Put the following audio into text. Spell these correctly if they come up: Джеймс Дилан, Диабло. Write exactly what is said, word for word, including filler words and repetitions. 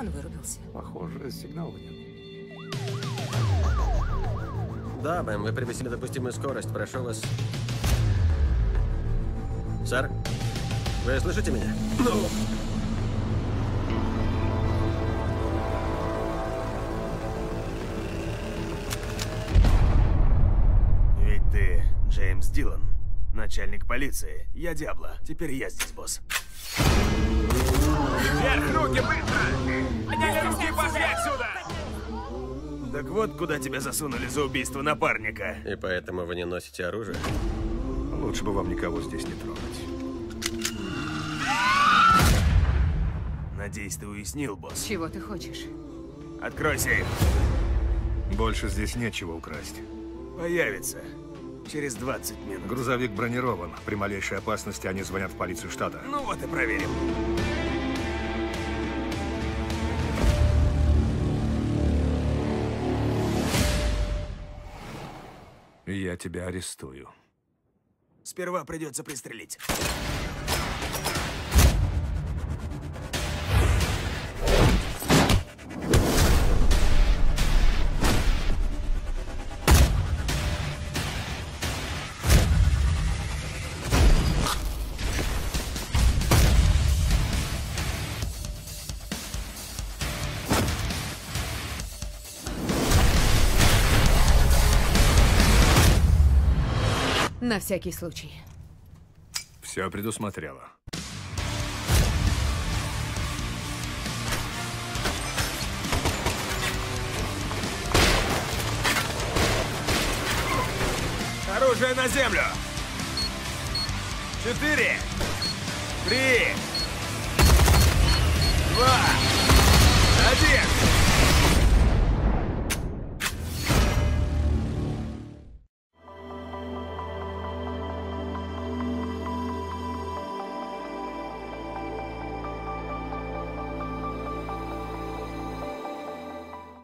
Телефон вырубился. Похоже, сигнала нет. Да, мэм, вы превысили допустимую скорость. Прошу вас. Сэр, вы слышите меня? Ну! Ведь ты Джеймс Дилан, начальник полиции. Я Диабло. Теперь я здесь, босс. Вверх руки, быстро! Вверх руки, пошли отсюда! Так вот, куда тебя засунули за убийство напарника. И поэтому вы не носите оружие? Лучше бы вам никого здесь не трогать. Надеюсь, ты уяснил, босс. Чего ты хочешь? Открой сейф. Больше здесь нечего украсть. Появится. Через двадцать минут. Грузовик бронирован. При малейшей опасности они звонят в полицию штата. Ну вот и проверим. Я тебя арестую. Сперва придется пристрелить. На всякий случай. Все предусмотрела. Оружие на землю. Четыре. Три. Два.